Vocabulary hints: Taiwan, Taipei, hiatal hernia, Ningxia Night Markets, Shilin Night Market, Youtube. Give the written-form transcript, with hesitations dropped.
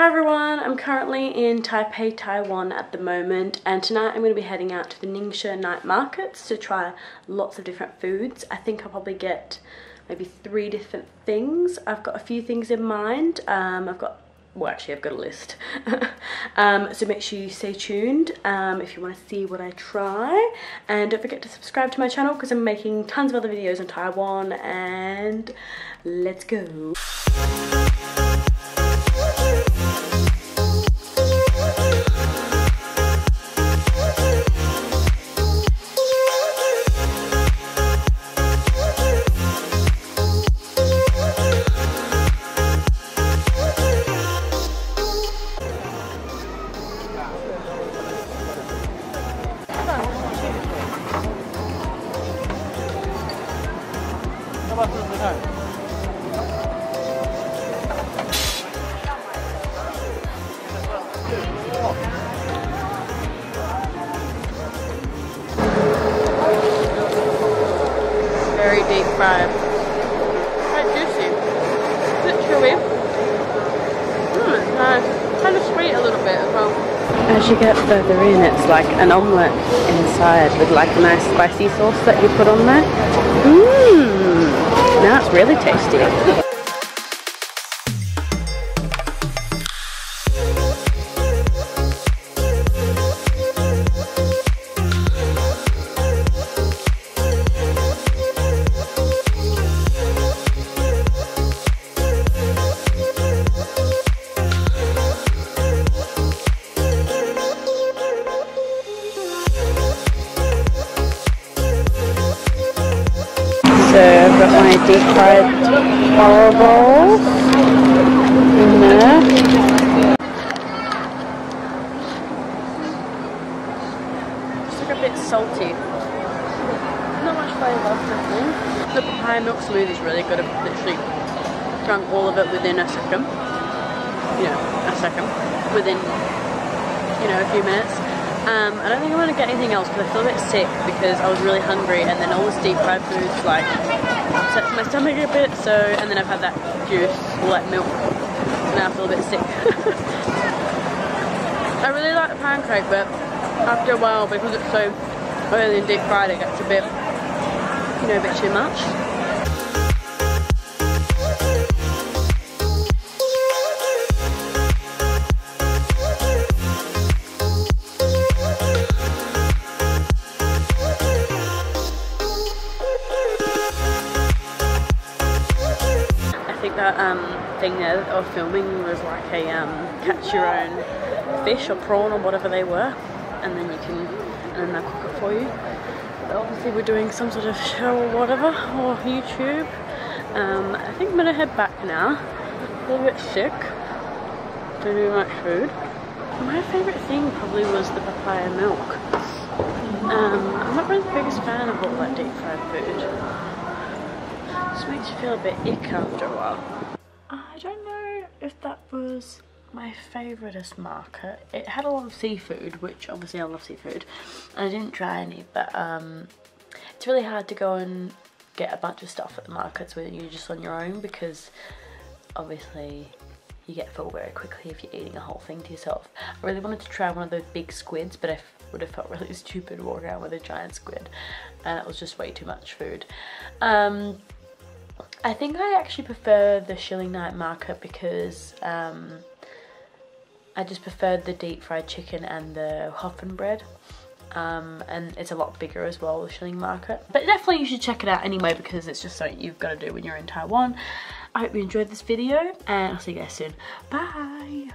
Hi everyone, I'm currently in Taipei, Taiwan at the moment, and tonight I'm going to be heading out to the Ningxia Night Markets to try lots of different foods. I think I'll probably get maybe 3 different things. I've got a few things in mind. I've got a list. So make sure you stay tuned if you want to see what I try. And don't forget to subscribe to my channel because I'm making tons of other videos on Taiwan, and let's go. Very deep fried. Quite juicy. A bit chewy. It's nice. Kind of sweet a little bit as well. As you get further in, it's like an omelette inside with like a nice spicy sauce that you put on there. Now it's really tasty. Got my deep fried barrel balls in there. Just look a bit salty. Not much flavour. The papaya milk smoothie is really good. I've literally drunk all of it within a second. Within, a few minutes. I don't think I want to get anything else because I feel a bit sick because I was really hungry, and then all this deep fried food like upsets my stomach a bit, and then I've had that juice, all that milk, so now I feel a bit sick. I really like the pancake, but after a while, because it's so oily and deep fried, it gets a bit, a bit too much. That thing there that they were filming was like a catch your own fish or prawn or whatever they were, and then they'll cook it for you. But obviously we're doing some sort of show or whatever, or YouTube. I think I'm gonna head back now. A little bit sick, don't do much food. My favourite thing probably was the papaya milk. I'm not really the biggest fan of all that deep fried food. Just makes you feel a bit ick after a while. I don't know if that was my favouriteest market. It had a lot of seafood, which obviously I love seafood. I didn't try any, but it's really hard to go and get a bunch of stuff at the markets when you're just on your own, because obviously you get full very quickly if you're eating a whole thing to yourself. I really wanted to try one of those big squids, but I would have felt really stupid walking around with a giant squid, and it was just way too much food. I think I actually prefer the Shilin Night Market because I just preferred the deep fried chicken and the Hoffen bread, and it's a lot bigger as well, the Shilin Market. But definitely you should check it out anyway because it's just something you've got to do when you're in Taiwan. I hope you enjoyed this video, and I'll see you guys soon. Bye!